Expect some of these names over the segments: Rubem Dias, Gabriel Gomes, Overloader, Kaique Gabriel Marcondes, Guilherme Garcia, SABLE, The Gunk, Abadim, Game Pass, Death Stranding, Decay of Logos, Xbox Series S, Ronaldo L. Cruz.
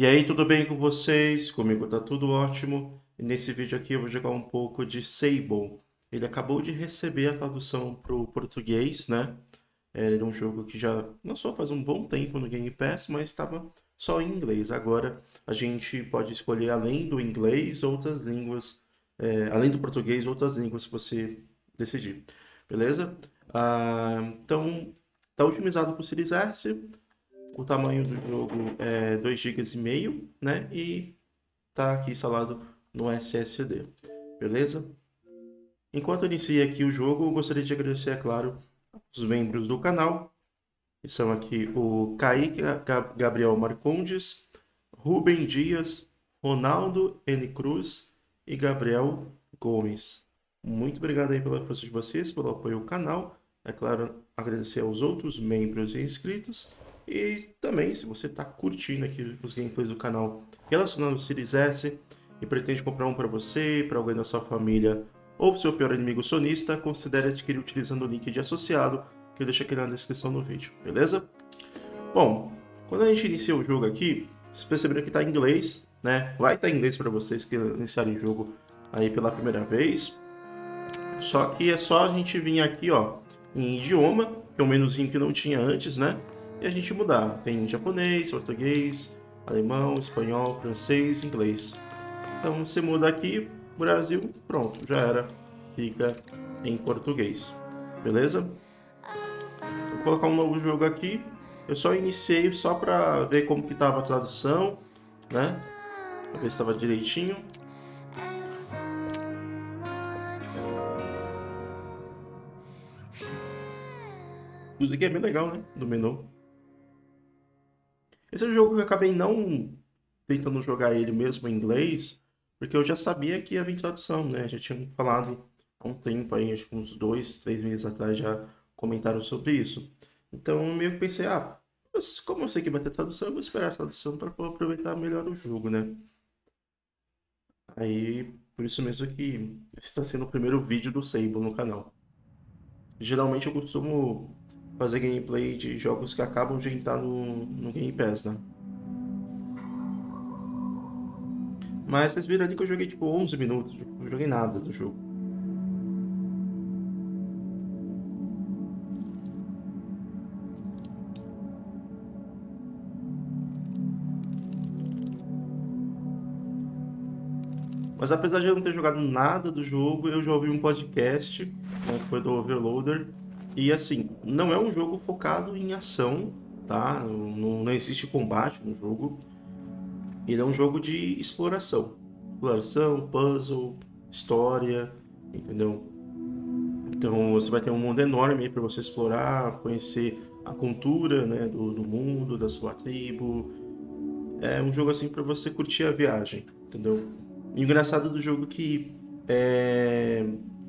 E aí, tudo bem com vocês? Comigo tá tudo ótimo. E nesse vídeo aqui eu vou jogar um pouco de Sable. Ele acabou de receber a tradução para o português, né? Era um jogo que já lançou faz um bom tempo no Game Pass, mas estava só em inglês. Agora a gente pode escolher, além do inglês, outras línguas, além do português, outras línguas, se você decidir. Beleza? Então, tá otimizado para o Series S. O tamanho do jogo é 2,5 GB, né? E tá aqui instalado no SSD. Beleza? Enquanto eu inicio aqui o jogo, eu gostaria de agradecer, é claro, aos membros do canal, que são aqui o Kaique Gabriel Marcondes, Rubem Dias, Ronaldo L. Cruz e Gabriel Gomes. Muito obrigado aí pela força de vocês, pelo apoio ao canal. É claro, agradecer aos outros membros e inscritos. E também, se você está curtindo aqui os gameplays do canal relacionando o Series S e pretende comprar um para você, para alguém da sua família ou para o seu pior inimigo sonista, considere adquirir utilizando o link de associado que eu deixo aqui na descrição do vídeo, beleza? Bom, quando a gente inicia o jogo aqui, vocês perceberam que está em inglês, né? Vai estar em inglês para vocês que iniciarem o jogo aí pela primeira vez. Só que é só a gente vir aqui, ó, em idioma, que é um menuzinho que não tinha antes, né? E a gente mudar. Tem japonês, português, alemão, espanhol, francês, inglês. Então você muda aqui, Brasil, pronto, já era. Fica em português, beleza? Vou colocar um novo jogo aqui. Eu só iniciei só para ver como que tava a tradução, né? Pra ver se tava direitinho. Isso aqui é bem legal, né? Do menu. Esse é um jogo que eu acabei não tentando jogar ele mesmo em inglês, porque eu já sabia que ia vir tradução, né? Já tinha falado há um tempo aí, acho que uns 2, 3 meses atrás já comentaram sobre isso. Então eu meio que pensei, ah, como eu sei que vai ter tradução, eu vou esperar a tradução para aproveitar melhor o jogo, né? Aí, por isso mesmo que esse está sendo o primeiro vídeo do Sable no canal. Geralmente eu costumo fazer gameplay de jogos que acabam de entrar no Game Pass, né? Mas vocês viram ali que eu joguei tipo 11 minutos, não joguei nada do jogo. Mas apesar de eu não ter jogado nada do jogo, eu já ouvi um podcast, né, que foi do Overloader. E assim, não é um jogo focado em ação, tá? Não existe combate no jogo. Ele é um jogo de exploração. Exploração, puzzle, história, entendeu? Então você vai ter um mundo enorme aí pra você explorar, conhecer a cultura, né, do mundo, da sua tribo. É um jogo assim pra você curtir a viagem, entendeu? E o engraçado do jogo que é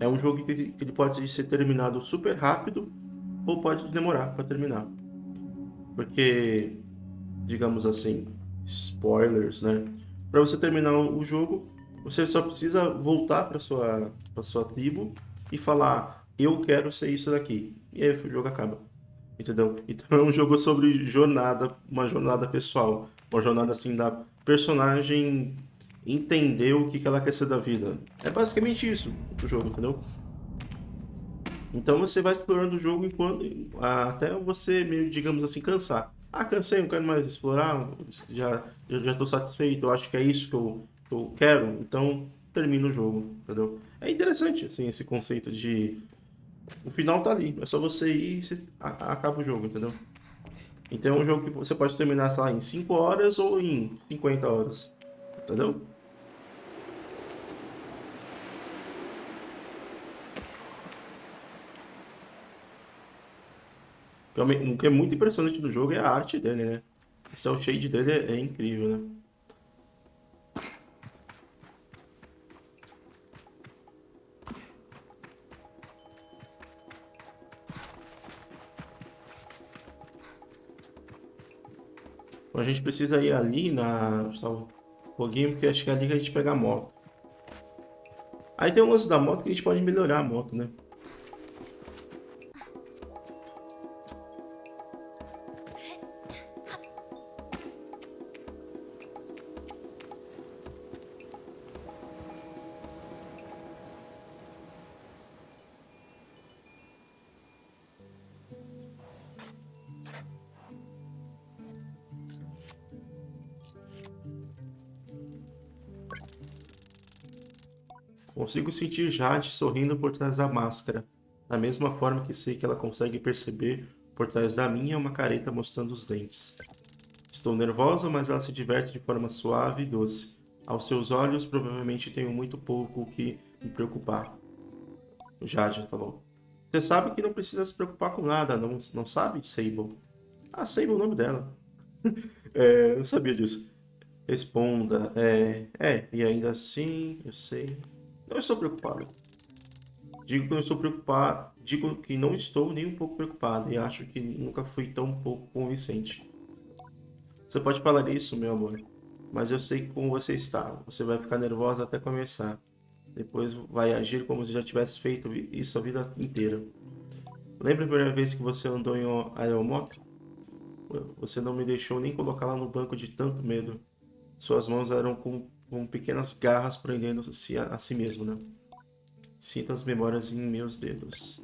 um jogo que ele pode ser terminado super rápido ou pode demorar para terminar. Porque, digamos assim, spoilers, né? Para você terminar o jogo, você só precisa voltar para sua tribo e falar: eu quero ser isso daqui. E aí o jogo acaba. Entendeu? Então é um jogo sobre jornada, uma jornada pessoal. Uma jornada assim da personagem entender o que ela quer ser da vida. É basicamente isso o jogo, entendeu? Então você vai explorando o jogo enquanto, até você meio, digamos assim, cansar. Ah, cansei, não quero mais explorar, já tô satisfeito, eu acho que é isso que eu quero, então termino o jogo, entendeu? É interessante, assim, esse conceito de... O final tá ali, é só você ir e você acaba o jogo, entendeu? Então é um jogo que você pode terminar, sei lá, em 5 horas ou em 50 horas, entendeu? O que é muito impressionante do jogo é a arte dele, né? O cel shade dele é incrível, né? Bom, a gente precisa ir ali na... Foguinho, porque acho que é ali que a gente pega a moto. Aí tem um lance da moto que a gente pode melhorar a moto, né? Consigo sentir Jade sorrindo por trás da máscara, da mesma forma que sei que ela consegue perceber por trás da minha uma careta mostrando os dentes. Estou nervosa, mas ela se diverte de forma suave e doce. Aos seus olhos, provavelmente tenho muito pouco o que me preocupar. O Jade falou. Você sabe que não precisa se preocupar com nada, não sabe, Sable? Ah, Sable é o nome dela. É, não sabia disso. Responda. E ainda assim, eu sei. Não estou preocupado. Digo que não estou nem um pouco preocupado e acho que nunca fui tão pouco convincente. Você pode falar isso, meu amor, mas eu sei como você está. Você vai ficar nervosa até começar. Depois vai agir como se já tivesse feito isso a vida inteira. Lembra a primeira vez que você andou em uma aeromoto? Você não me deixou nem colocá-la no banco de tanto medo. Suas mãos eram com pequenas garras prendendo-se a si mesmo, né? Sinto as memórias em meus dedos.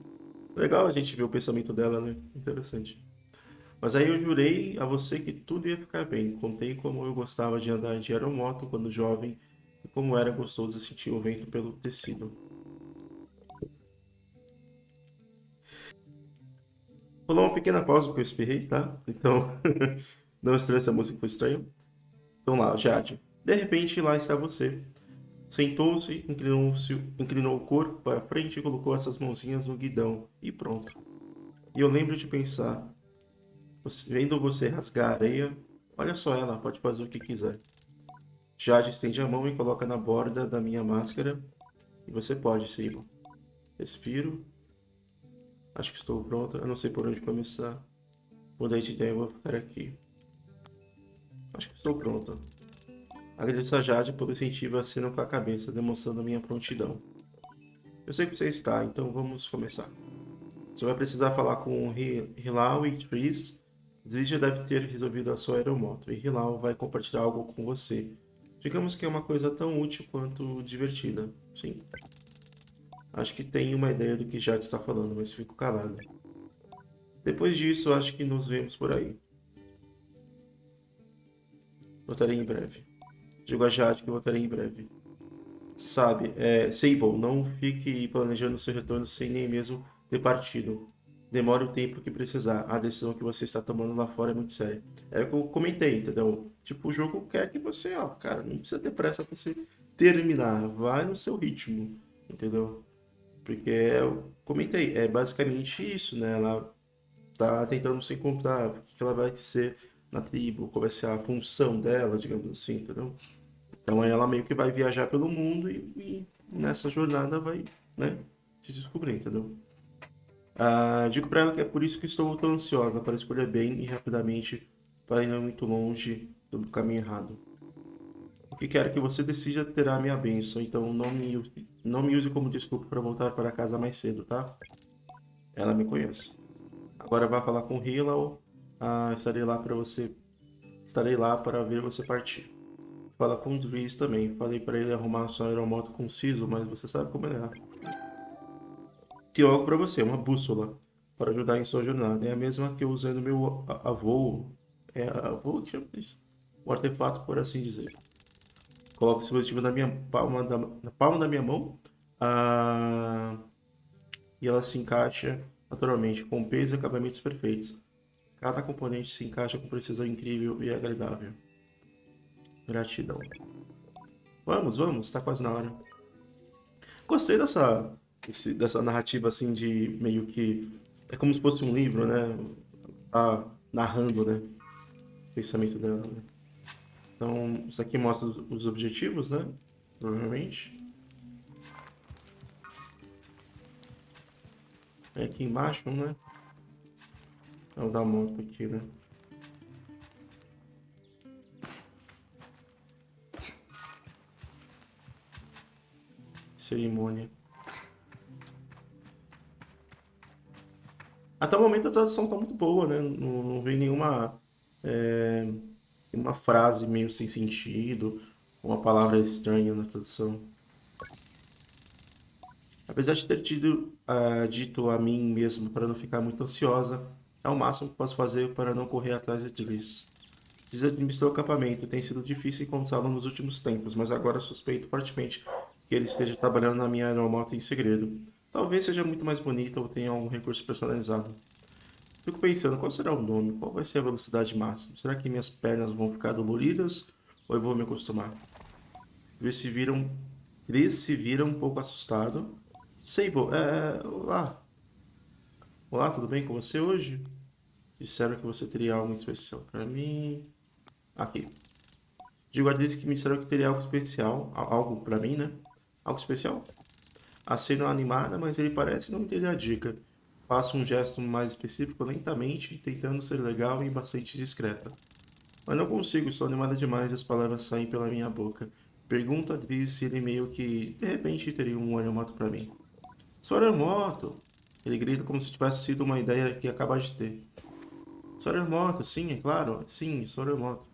Legal a gente ver o pensamento dela, né? Interessante. Mas aí eu jurei a você que tudo ia ficar bem. Contei como eu gostava de andar de aeromoto quando jovem e como era gostoso sentir o vento pelo tecido. Rolou uma pequena pausa porque eu espirrei, tá? Então, não estranha essa música, foi estranho. Então lá, Jade. De repente, lá está você. Sentou-se, inclinou o corpo para frente e colocou essas mãozinhas no guidão. E pronto. E eu lembro de pensar, vendo você rasgar a areia, olha só ela, pode fazer o que quiser. Jade estende a mão e coloca na borda da minha máscara. E você pode, Sable. Respiro. Acho que estou pronto. Eu não sei por onde começar. Mudei de ideia e vou ficar aqui. Acho que estou pronta. Agradeço a Jade pelo incentivo, acenando com a cabeça, demonstrando a minha prontidão. Eu sei que você está, então vamos começar. Você vai precisar falar com Hilal e Tris. Tris já deve ter resolvido a sua aeromoto, e Hilal vai compartilhar algo com você. Digamos que é uma coisa tão útil quanto divertida. Sim. Acho que tenho uma ideia do que Jade está falando, mas fico calado. Depois disso, acho que nos vemos por aí. Voltarei em breve. Digo a Jade que voltarei em breve. Sabe, Sable, não fique planejando seu retorno sem nem mesmo ter partido. Demore o tempo que precisar. A decisão que você está tomando lá fora é muito séria. É o que eu comentei, entendeu? Tipo, o jogo quer que você, ó, cara, não precisa ter pressa pra você terminar. Vai no seu ritmo, entendeu? Porque eu comentei, é basicamente isso, né? Ela tá tentando se encontrar, o que ela vai ser na tribo, qual vai ser a função dela, digamos assim, entendeu? Então ela meio que vai viajar pelo mundo e nessa jornada vai, né, se descobrir, entendeu? Ah, digo pra ela que é por isso que estou tão ansiosa, para escolher bem e rapidamente, para ir muito longe do caminho errado. O que quero que você decida terá a minha bênção, então não me use como desculpa para voltar para casa mais cedo, tá? Ela me conhece. Agora vá falar com Hilal. Ah, estarei lá para ver você partir. Fala com o Driz também. Falei para ele arrumar sua aeromoto com o Ciso, mas você sabe como ele é. Tenho algo para você, uma bússola para ajudar em sua jornada. É a mesma que eu usei no meu avô. É avô que chama isso? O artefato, por assim dizer. Coloco o dispositivo na minha palma na palma da minha mão. Ah, e ela se encaixa naturalmente, com peso e acabamentos perfeitos. Cada componente se encaixa com precisão incrível e agradável. Gratidão. Vamos, tá quase na hora. Gostei dessa narrativa assim de meio que... É como se fosse um livro, né? Tá narrando, né? O pensamento dela, né? Então, isso aqui mostra os objetivos, né? Provavelmente. É aqui embaixo, né? É o da moto aqui, né? Cerimônia. Até o momento a tradução tá muito boa, né? Não vem nenhuma... uma frase meio sem sentido, uma palavra estranha na tradução. Apesar de ter dito a mim mesmo para não ficar muito ansiosa, é o máximo que posso fazer para não correr atrás de Driz. Desadministrar o acampamento tem sido difícil encontrá-lo nos últimos tempos, mas agora suspeito fortemente que ele esteja trabalhando na minha aeromoto em segredo. Talvez seja muito mais bonita ou tenha algum recurso personalizado. Fico pensando, qual será o nome? Qual vai ser a velocidade máxima? Será que minhas pernas vão ficar doloridas ou eu vou me acostumar? Chris se vira um pouco assustado. Sable, olá. Olá, tudo bem com você hoje? Disseram que você teria algo especial para mim. Aqui. Digo a Chris que me disseram que teria algo especial. Algo para mim, né? Algo especial? A cena animada, mas ele parece não entender a dica. Faço um gesto mais específico lentamente, tentando ser legal e bastante discreta. Mas não consigo, estou animada demais e as palavras saem pela minha boca. Pergunto a Chris se ele meio que, de repente, teria um aeromoto para mim. Sua aeromoto! Ele grita como se tivesse sido uma ideia que acaba de ter. Sua aeromoto, sim, é claro. Sim, sua aeromoto.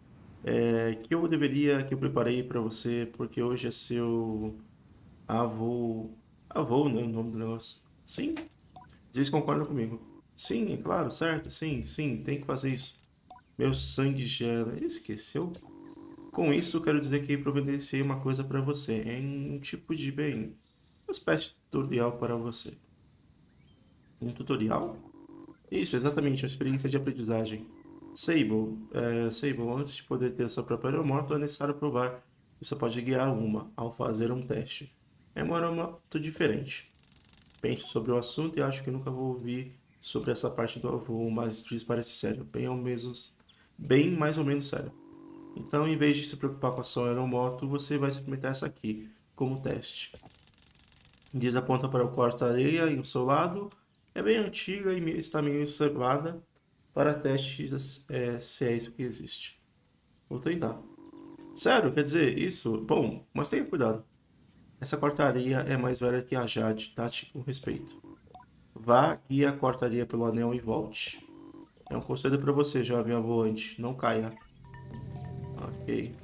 Que eu preparei para você, porque hoje é seu... Avô, né? O nome do negócio. Sim? Diz concorda comigo. Sim, é claro, certo. Sim, tem que fazer isso. Meu sangue gela. Ele esqueceu? Com isso, quero dizer que providenciei uma coisa para você. É um tipo de bem... uma espécie de tutorial para você. Um tutorial? Isso, exatamente. Uma experiência de aprendizagem. Sable, antes de poder ter sua própria aeromoto, é necessário provar que você pode guiar uma ao fazer um teste. É uma aeromoto diferente. Penso sobre o assunto e acho que nunca vou ouvir sobre essa parte do avô, mas isso parece sério, bem mais ou menos sério. Então, em vez de se preocupar com a sua aeromoto, você vai experimentar essa aqui, como teste. Diz aponta para o corta-areia em seu lado, é bem antiga e está meio observada para testes, se é isso que existe. Vou tentar. Sério, quer dizer, isso? Bom, mas tenha cuidado. Essa cortaria é mais velha que a Jade, trate com respeito. Vá e a cortaria pelo anel e volte. É um conselho para você, jovem voante, não caia. Ok.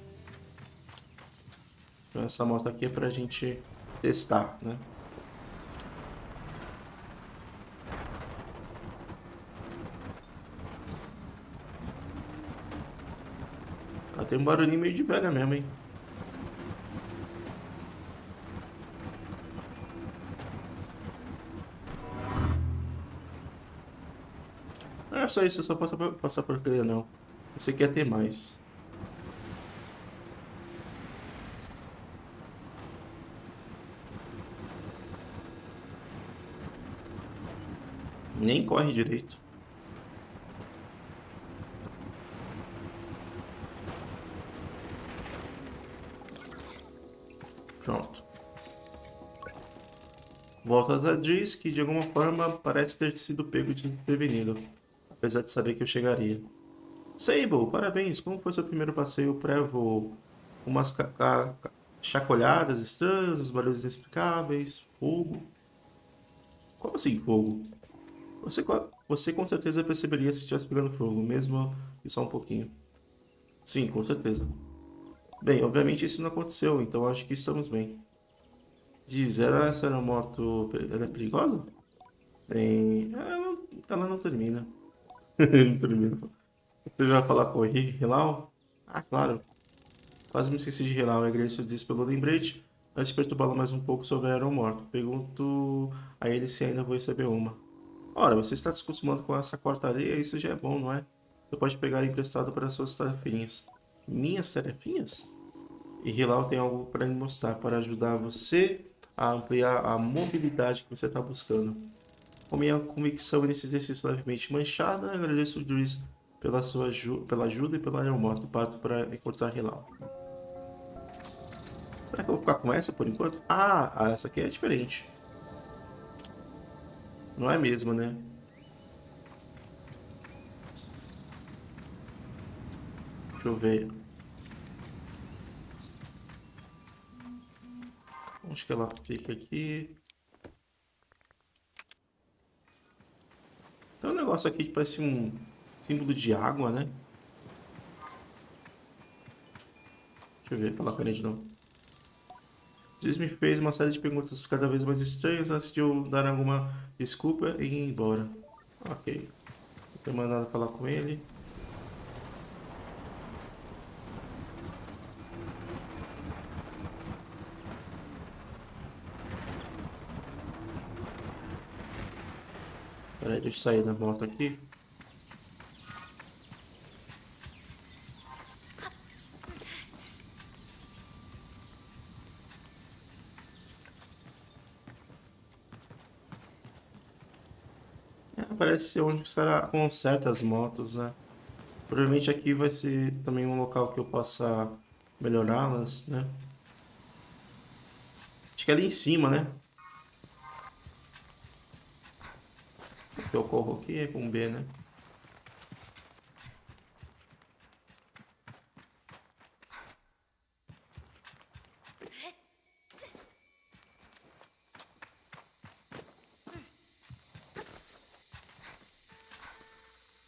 Então essa moto aqui é pra gente testar, né? Ela tem um barulhinho meio de velha mesmo, hein? É só isso, eu só posso passar por aquele anel. Você quer ter mais. Nem corre direito. Pronto. Volta da Driz, que de alguma forma parece ter sido pego de desprevenido. Apesar de saber que eu chegaria. Sable, parabéns! Como foi seu primeiro passeio pré-voo? Umas chacoalhadas estranhas, uns barulhos inexplicáveis, fogo... Como assim fogo? Você com certeza perceberia se estivesse pegando fogo, mesmo que só um pouquinho. Sim, com certeza. Bem, obviamente isso não aconteceu, então acho que estamos bem. Diz, essa aeromoto... Ela é perigosa? Bem... Ela não termina. Você já vai falar com o Hilal? Ah, claro. Quase me esqueci de Hilal, e agradeço disso pelo lembrete. Antes de perturbá-lo mais um pouco sobre a aeromorto, pergunto a ele se ainda vou receber uma. Ora, você está se acostumando com essa cortaria, isso já é bom, não é? Você pode pegar emprestado para suas tarefinhas. Minhas tarefinhas? E Hilal tem algo para me mostrar, para ajudar você a ampliar a mobilidade que você está buscando. Com minha convicção nesse exercício levemente manchada, agradeço o Driz pela sua ajuda e pela aeromoto. Parto para encontrar Hilal. Será que eu vou ficar com essa por enquanto? Ah, essa aqui é diferente. Não é a mesma, né? Deixa eu ver. Onde que ela fica aqui? Tem um negócio aqui que parece um símbolo de água, né? Deixa eu ver, falar com ele de novo. Diz me fez uma série de perguntas cada vez mais estranhas antes de eu dar alguma desculpa e ir embora. Ok. Vou ter mandado falar com ele. Peraí, deixa eu sair da moto aqui. É, parece ser onde os caras consertam as motos, né? Provavelmente aqui vai ser também um local que eu possa melhorá-las, né? Acho que é ali em cima, né? Eu corro aqui é com B, né?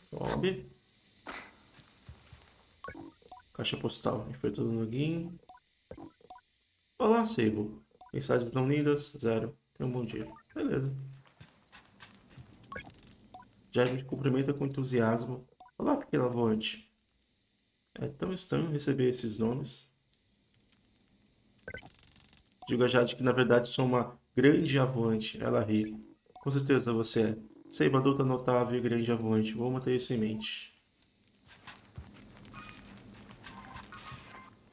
Sobe. Caixa postal. E foi tudo no guinho. Olá, Seibo. Mensagens não lidas, 0. Tenha um bom dia. Beleza. Já me cumprimenta com entusiasmo. Olá, pequena voante. É tão estranho receber esses nomes. Digo a Jade que, na verdade, sou uma grande avante. Ela ri. Com certeza você é. Seibo, adulta notável e grande avante. Vou manter isso em mente.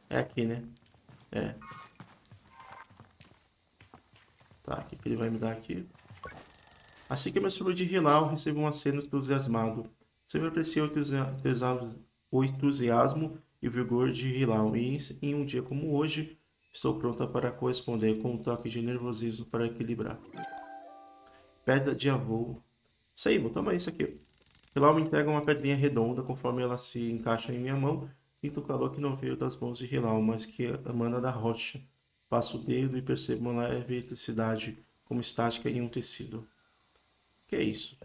É aqui, né? É. Tá, o que ele vai me dar aqui? Assim que eu me soube de Hilal, recebo um aceno entusiasmado. Sempre apreciei o entusiasmo e o vigor de Hilal. E em um dia como hoje, estou pronta para corresponder com um toque de nervosismo para equilibrar. Pedra de avô. Seibo, toma isso aqui. Hilal me entrega uma pedrinha redonda conforme ela se encaixa em minha mão. Sinto o calor que não veio das mãos de Hilal, mas que emana da rocha. Passo o dedo e percebo uma leve eletricidade como estática em um tecido. Que é isso?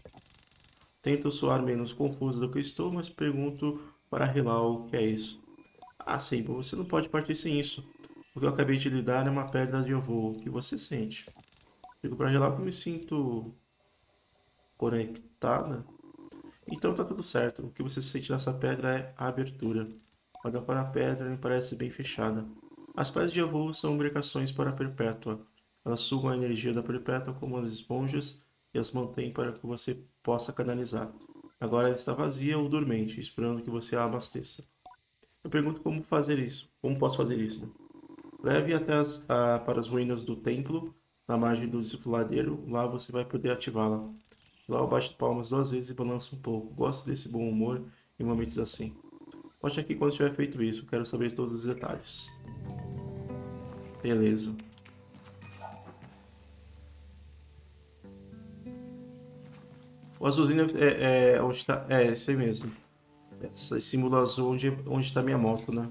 Tento soar menos confuso do que estou, mas pergunto para Hilal o que é isso. Ah, Seibo, você não pode partir sem isso. O que eu acabei de lhe dar é uma pedra de avô. O que você sente? Digo para Hilal que me sinto conectada. Então tá tudo certo. O que você sente nessa pedra é a abertura. Olha para a pedra, me parece bem fechada. As pedras de avô são imbricações para a perpétua. Elas sugam a energia da perpétua como as esponjas e as mantém para que você possa canalizar. Agora ela está vazia ou dormente, esperando que você a abasteça. Eu pergunto como fazer isso. Como posso fazer isso? Leve até para as ruínas do templo, na margem do desfiladeiro. Lá você vai poder ativá-la. Lá eu bato palmas 2 vezes e balanço um pouco. Gosto desse bom humor em momentos assim. Volte aqui quando tiver feito isso. Quero saber todos os detalhes. Beleza. O azulzinho é onde está. É esse aí mesmo. Esse símbolo azul onde está minha moto, né?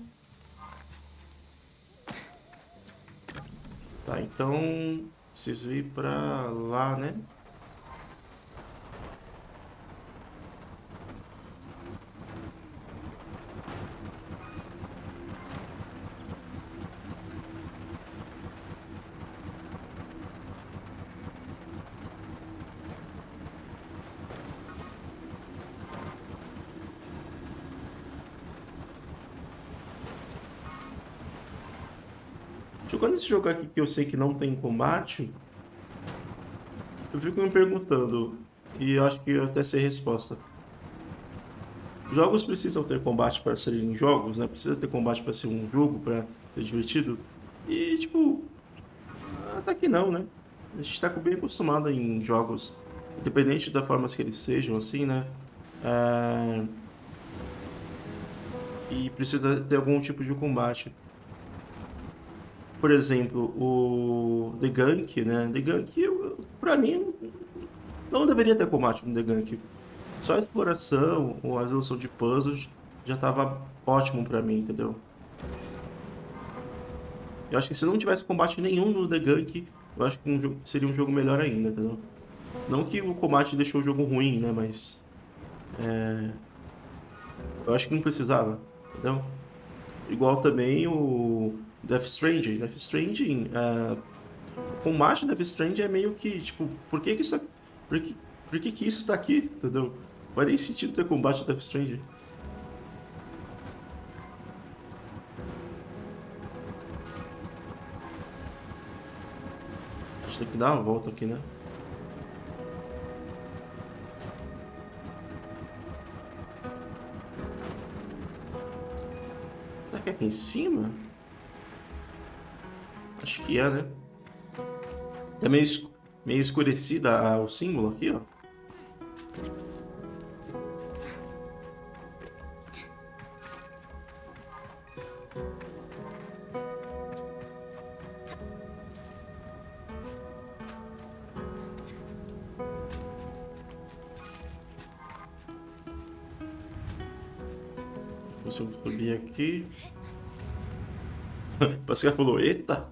Tá, então preciso ir pra lá, né? Jogando esse jogo aqui que eu sei que não tem combate, eu fico me perguntando, e eu acho que eu até sei a resposta. Jogos precisam ter combate para serem jogos, né? Precisa ter combate para ser um jogo, para ser divertido. E tipo, até que não, né? A gente está bem acostumado em jogos, independente da forma que eles sejam, assim, né? E precisa ter algum tipo de combate. Por exemplo, o The Gunk, né? The Gunk, pra mim, não deveria ter combate no The Gunk. Só a exploração ou a resolução de puzzles já tava ótimo pra mim, entendeu? Eu acho que se não tivesse combate nenhum no The Gunk, eu acho que seria um jogo melhor ainda, entendeu? Não que o combate deixou o jogo ruim, né? Mas... eu acho que não precisava, entendeu? Igual também o... Death Stranding, o combate de Death Stranding é meio que, tipo, por que que isso tá aqui, entendeu? Não faz nem sentido ter combate de Death Stranding. A gente tem que dar uma volta aqui, né? Será que é aqui em cima? Acho que é, né? É meio escurecida o símbolo aqui, ó. Consigo subir aqui. Parece que ela falou, eita!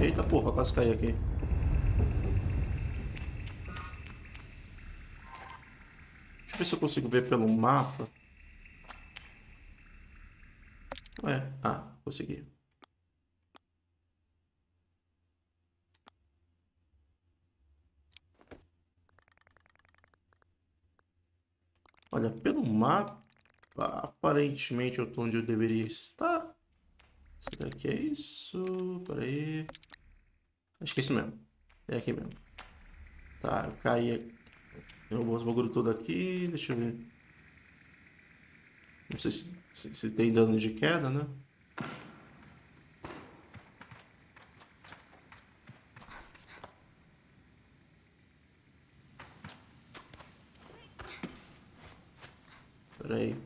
Eita porra, quase caí aqui. Deixa eu ver se eu consigo ver pelo mapa. É. Ah, consegui. Olha, pelo mapa, aparentemente eu tô onde eu deveria estar. Será que é isso? Peraí. Acho que é isso mesmo. É aqui mesmo. Tá, eu caí aqui. Eu vou os bagulho todo aqui. Deixa eu ver. Não sei se tem dano de queda, né? Espera aí.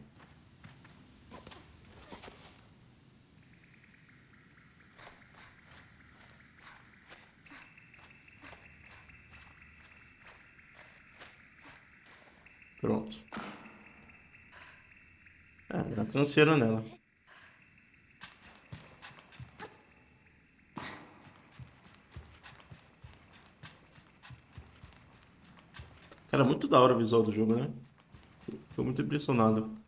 Pronto. É, dá canseira nela. Cara, muito da hora o visual do jogo, né? Fico muito impressionado.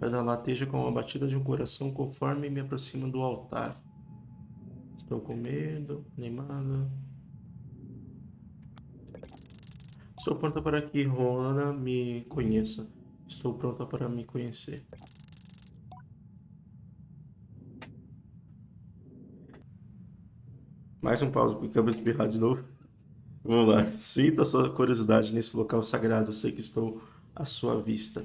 Ela lateja com a batida de um coração conforme me aproxima do altar. Estou com medo, animada. Estou pronta para que Rona me conheça. Estou pronta para me conhecer. Mais um pause, porque acabei de espirrar de novo. Vamos lá. Sinta a sua curiosidade nesse local sagrado. Sei que estou à sua vista.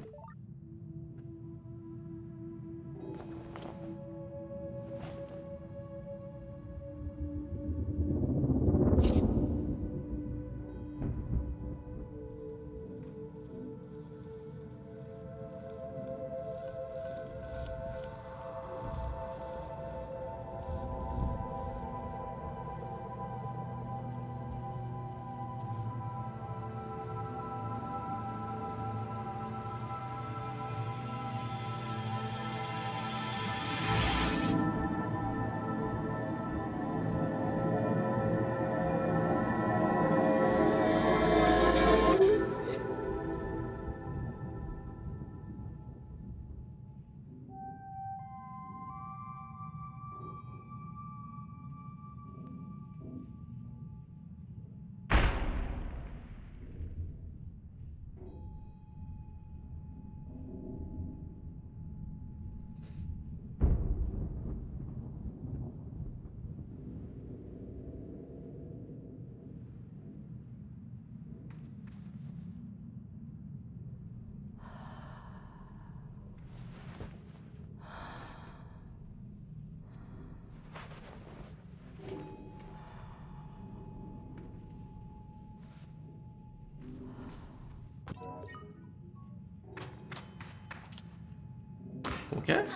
Como que é?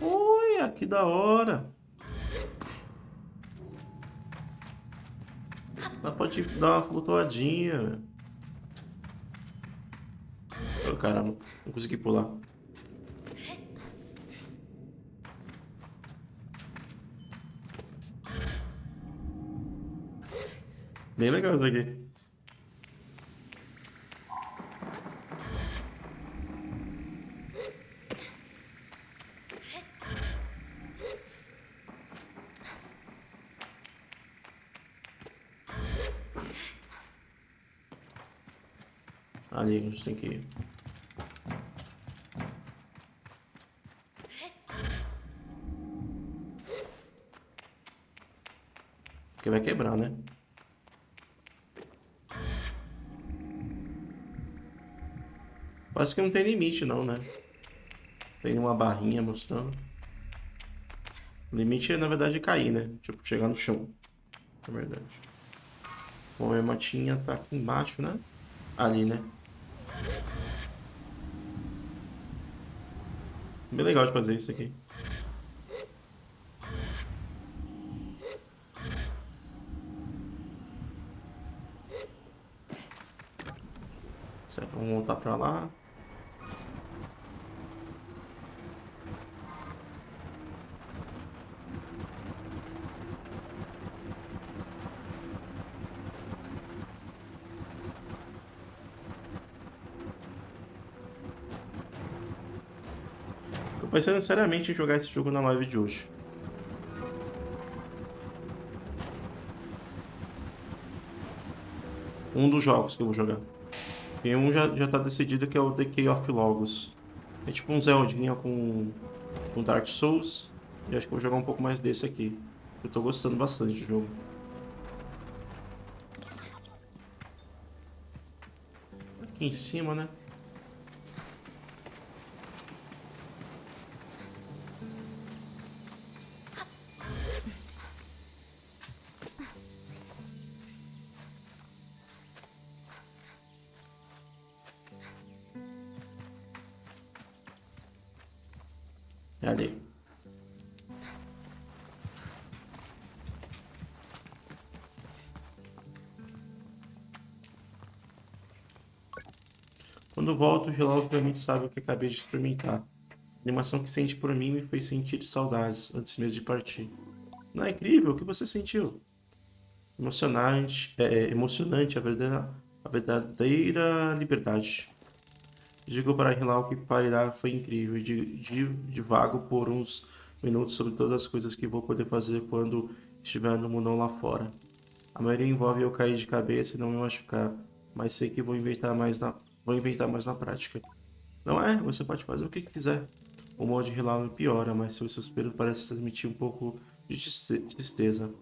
Olha, que da hora! Ela pode dar uma flutuadinha. Oh, caramba, não consegui pular. Bem legal isso aqui. Ali a gente tem que ir. Porque vai quebrar, né? Parece que não tem limite não, né? Tem uma barrinha mostrando. O limite é, na verdade, cair, né? Tipo, chegar no chão. Na verdade. Bom, a matinha tá aqui embaixo, né? Ali, né? Bem legal de fazer isso aqui. Certo, vamos voltar pra lá. Tô pensando seriamente em jogar esse jogo na live de hoje. Um dos jogos que eu vou jogar. E um já tá decidido, que é o Decay of Logos. É tipo um Zeldinha com Dark Souls. E acho que eu vou jogar um pouco mais desse aqui. Eu tô gostando bastante do jogo. Aqui em cima, né? Ali. Quando volto, o relógio realmente sabe o que acabei de experimentar. A animação que sente por mim me fez sentir saudades antes mesmo de partir. Não é incrível o que você sentiu? Emocionante a verdadeira liberdade. Digo para Hilal que pairar foi incrível, divago por uns minutos sobre todas as coisas que vou poder fazer quando estiver no mundão lá fora. A maioria envolve eu cair de cabeça e não me machucar, mas sei que vou inventar mais na prática. Não é? Você pode fazer o que quiser. O humor de Hilal me piora, mas seu suspiro parece transmitir um pouco de tristeza.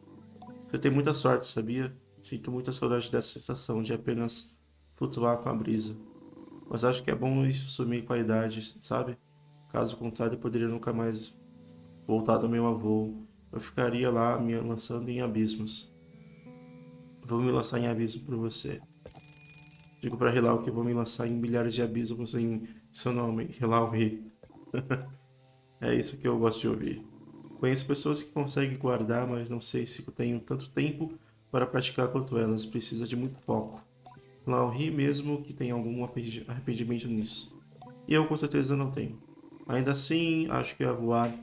Você tem muita sorte, sabia? Sinto muita saudade dessa sensação de apenas flutuar com a brisa. Mas acho que é bom isso sumir com a idade, sabe? Caso contrário, eu poderia nunca mais voltar do meu avô. Eu ficaria lá me lançando em abismos. Vou me lançar em abismo por você. Digo pra Hilal que vou me lançar em milhares de abismos em seu nome, Hilal ri. É isso que eu gosto de ouvir. Conheço pessoas que conseguem guardar, mas não sei se tenho tanto tempo para praticar quanto elas. Precisa de muito foco. Hilal ri, mesmo que tenha algum arrependimento nisso. E eu com certeza não tenho. Ainda assim, acho que a voar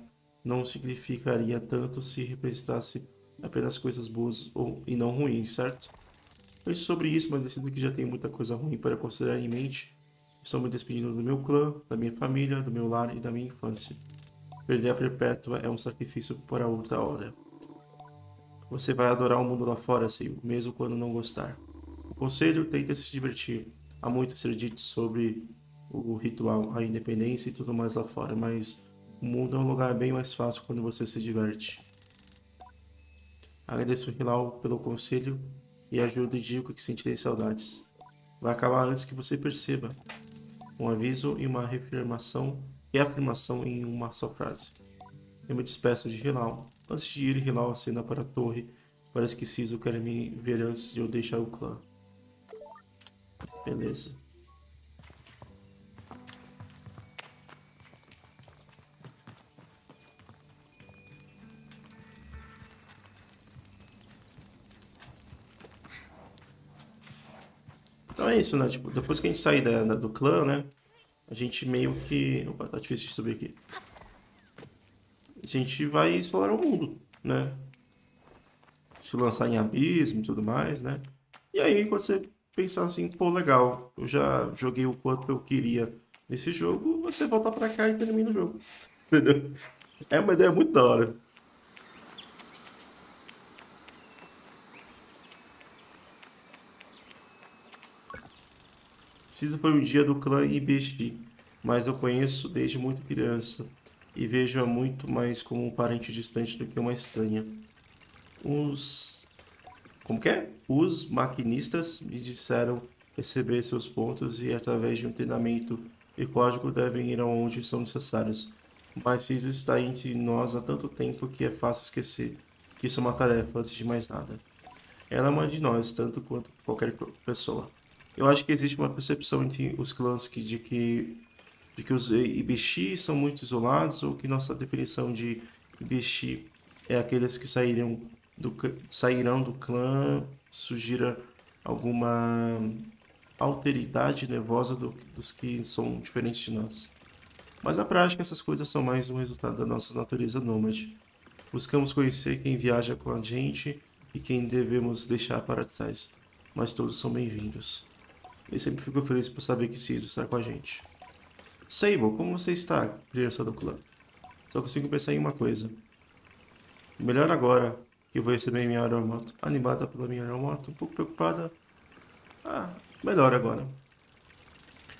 não significaria tanto se representasse apenas coisas boas e não ruins, certo? Penso sobre isso, mas decido que já tenho muita coisa ruim para considerar em mente. Estou me despedindo do meu clã, da minha família, do meu lar e da minha infância. Perder a perpétua é um sacrifício para outra hora. Você vai adorar o mundo lá fora, Senhor, mesmo quando não gostar. O conselho, tenta se divertir. Há muito a ser dito sobre o ritual, a independência e tudo mais lá fora, mas o mundo é um lugar bem mais fácil quando você se diverte. Agradeço Hilal pelo conselho e ajuda e digo que sentirei saudades. Vai acabar antes que você perceba. Um aviso e uma reafirmação em uma só frase. Eu me despeço de Hilal. Antes de ir, Hilal acena para a torre. Parece que Siso quer me ver antes de eu deixar o clã. Beleza. Então é isso, né? Tipo, depois que a gente sair do clã, né? A gente meio que... Opa, tá difícil de subir aqui. A gente vai explorar o mundo, né? Se lançar em abismo e tudo mais, né? E aí, quando você pensar assim, pô, legal, eu já joguei o quanto eu queria nesse jogo, você volta pra cá e termina o jogo. Entendeu? É uma ideia muito da hora. Preciso foi um dia do clã IBX, mas eu conheço desde muito criança e vejo-a muito mais como um parente distante do que uma estranha. Os... como que é? Os maquinistas me disseram receber seus pontos e através de um treinamento e código devem ir aonde são necessários. Mas isso está entre nós há tanto tempo que é fácil esquecer que isso é uma tarefa antes de mais nada. Ela é uma de nós, tanto quanto qualquer pessoa. Eu acho que existe uma percepção entre os clãs de que os Ibishi são muito isolados, ou que nossa definição de Ibishi é aqueles que sairão do clã, sugira alguma alteridade nervosa dos que são diferentes de nós. Mas na prática essas coisas são mais um resultado da nossa natureza nômade. Buscamos conhecer quem viaja com a gente e quem devemos deixar para trás, mas todos são bem-vindos. Eu sempre fico feliz por saber que Ciso está com a gente. Sable, como você está, criança do clã? Só consigo pensar em uma coisa. Melhor agora que eu vou receber minha aeromoto. Animada pela minha aeromoto, um pouco preocupada. Ah, melhor agora.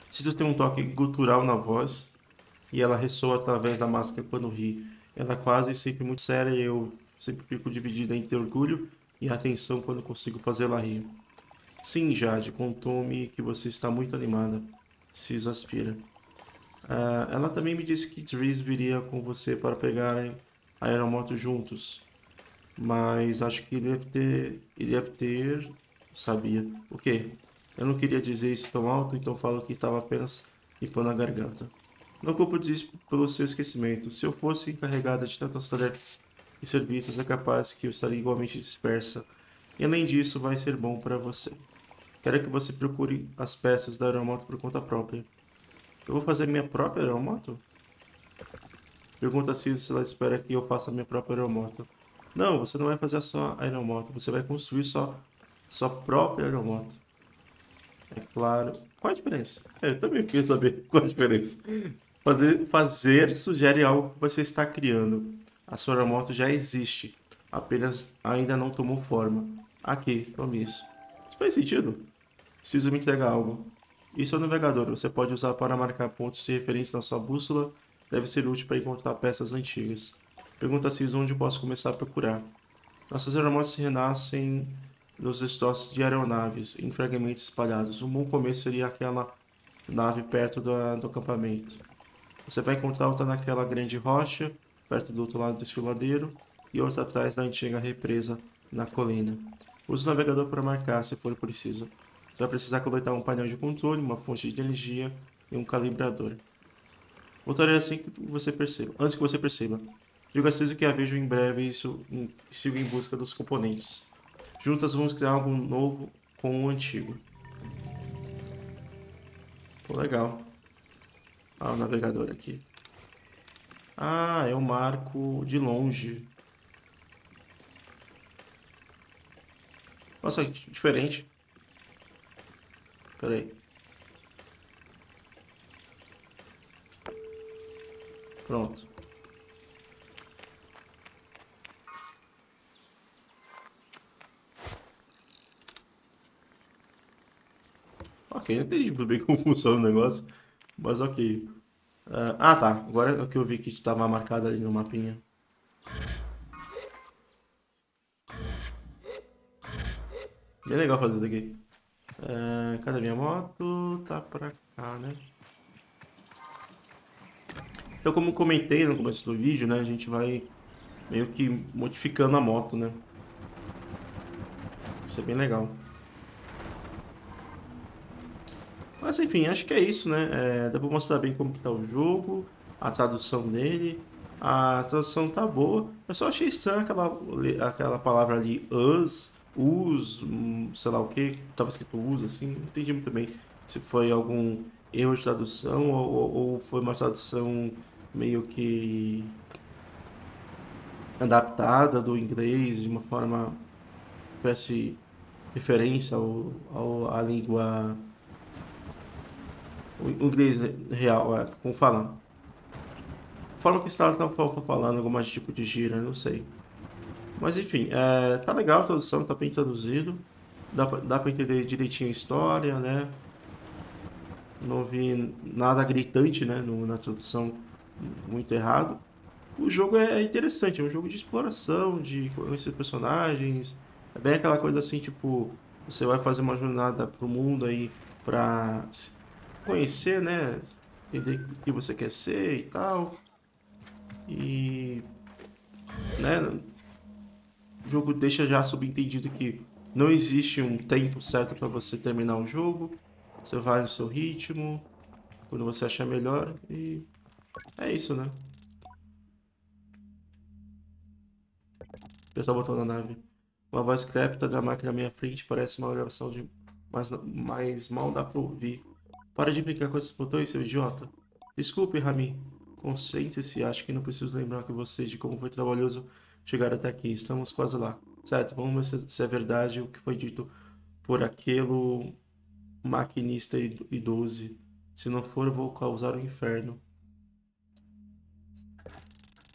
Ciso tem um toque gutural na voz e ela ressoa através da máscara quando ri. Ela é quase sempre muito séria e eu sempre fico dividida entre orgulho e atenção quando consigo fazê-la rir. Sim, Jade, contou-me que você está muito animada. Ciso aspira. Ela também me disse que Tris viria com você para pegarem a aeromoto juntos. Mas acho que ele deve ter... sabia. O quê? Eu não queria dizer isso tão alto, então falo que estava apenas limpando a garganta. Não culpo disso pelo seu esquecimento. Se eu fosse encarregada de tantas tarefas e serviços, é capaz que eu estaria igualmente dispersa. E além disso, vai ser bom para você. Quero que você procure as peças da aeromoto por conta própria. Eu vou fazer minha própria aeromoto? Pergunta a Ciso se ela espera que eu faça minha própria aeromoto. Não, você não vai fazer a sua aeromoto. Você vai construir sua própria aeromoto. É claro. Qual a diferença? Eu também queria saber qual a diferença. Fazer sugere algo que você está criando. A sua aeromoto já existe. Apenas ainda não tomou forma. Aqui, tome isso. Isso faz sentido? Preciso me entregar algo. Isso é um navegador. Você pode usar para marcar pontos de referência na sua bússola. Deve ser útil para encontrar peças antigas. Pergunta a Ciso onde posso começar a procurar. Nossas aeromotos renascem nos estoques de aeronaves em fragmentos espalhados. Um bom começo seria aquela nave perto do acampamento. Você vai encontrar outra naquela grande rocha, perto do outro lado do desfiladeiro, e outra atrás da antiga represa na colina. Use o navegador para marcar, se for preciso. Você vai precisar coletar um painel de controle, uma fonte de energia e um calibrador. Voltarei assim que você perceba. Antes que você perceba. Digo a Ciso que a vejo em breve e sigo em busca dos componentes. Juntas vamos criar algo novo com o antigo. Pô, legal. Ah, o navegador aqui. Ah, eu marco de longe. Nossa, que diferente. Pera aí. Pronto. Ok, não entendi muito bem como funciona o negócio, mas ok. Ah, tá. Agora é que eu vi que estava marcado ali no mapinha. Bem legal fazer isso aqui. Cadê minha moto? Tá pra cá, né? Então, como comentei no começo do vídeo, né? A gente vai meio que modificando a moto, né? Isso é bem legal. Mas, enfim, acho que é isso, né? Dá pra mostrar bem como que tá o jogo, a tradução dele. A tradução tá boa. Eu só achei estranho aquela palavra ali, us... Us, sei lá o que, tava escrito us, assim, não entendi muito bem se foi algum erro de tradução ou foi uma tradução meio que adaptada do inglês de uma forma parece referência à língua inglês real, é, como fala. Forma que o estado tá falando, algum mais tipo de gíria, não sei. Mas enfim, é, tá legal a tradução, tá bem traduzido. Dá pra entender direitinho a história, né? Não vi nada gritante, né, na tradução, muito errado. O jogo é interessante, é um jogo de exploração, de conhecer personagens. É bem aquela coisa assim, tipo, você vai fazer uma jornada pro mundo aí pra se conhecer, né? Entender o que você quer ser e tal. E, né, o jogo deixa já subentendido que não existe um tempo certo para você terminar o jogo. Você vai no seu ritmo, quando você achar melhor, e é isso, né? Apertar o botão da nave. Uma voz crépita da máquina na minha frente parece uma gravação de... Mas mal dá pra ouvir. Para de brincar com esses botões, seu idiota. Desculpe, Rami. Consciente-se, acho que não preciso lembrar que vocês de como foi trabalhoso chegar até aqui. Estamos quase lá. Certo, vamos ver se é verdade o que foi dito por aquele maquinista idoso. Se não for, vou causar um inferno.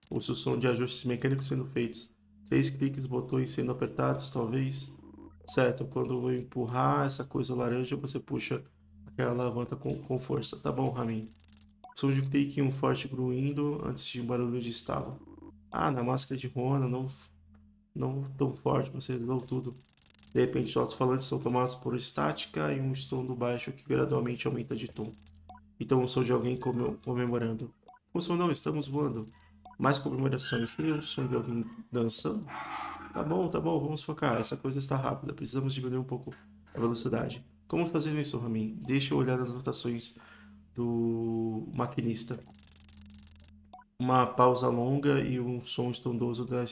Ouço o som de ajustes mecânicos sendo feitos. 3 cliques, botões sendo apertados, talvez. Certo, quando eu vou empurrar essa coisa laranja, você puxa aquela alavanca com força. Tá bom, Ramin. Surge um clique e um forte gruindo antes de um barulho de estalo. Ah, na máscara de Rona, não tão forte, você resolveu tudo. De repente, os alto-falantes são tomados por estática e um estrondo baixo que gradualmente aumenta de tom. Então, o som de alguém comemorando. Funcionou, estamos voando. Mais comemoração, seria um som de alguém dançando? Tá bom, vamos focar. Essa coisa está rápida, precisamos diminuir um pouco a velocidade. Como fazer isso, Ramin? Deixa eu olhar nas anotações do maquinista. Uma pausa longa e um som estrondoso da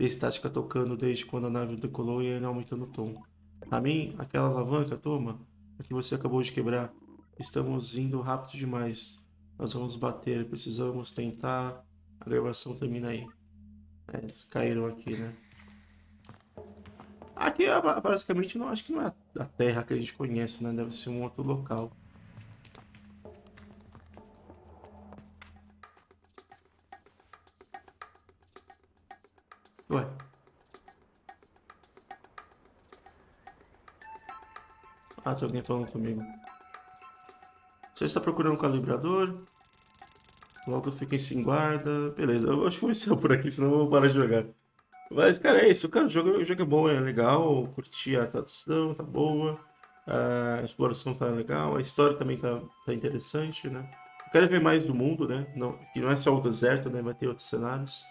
estática tocando desde quando a nave decolou e ainda aumentando o tom. Ramin, aquela alavanca, toma, a que você acabou de quebrar. Estamos indo rápido demais. Nós vamos bater, precisamos tentar... A gravação termina aí. É, eles caíram aqui, né? Aqui, basicamente, não, acho que não é a terra que a gente conhece, né? Deve ser um outro local. Ué. Ah, tem alguém falando comigo. Você está procurando um calibrador? Logo eu fiquei sem guarda. Beleza, eu acho que vou encerrar por aqui, senão eu vou parar de jogar. Mas, cara, é isso. Cara, o jogo é bom, é legal. Eu curti a tradução, tá boa. A exploração tá legal. A história também tá interessante, né? Eu quero ver mais do mundo, né? Não, que não é só o deserto, né? Vai ter outros cenários.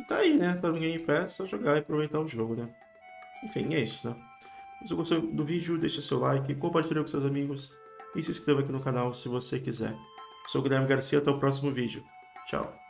E tá aí, né? Tá no Game Pass, só jogar e aproveitar o jogo, né? Enfim, é isso, né? Se você gostou do vídeo, deixa seu like, compartilha com seus amigos e se inscreva aqui no canal se você quiser. Sou o Guilherme Garcia, até o próximo vídeo. Tchau!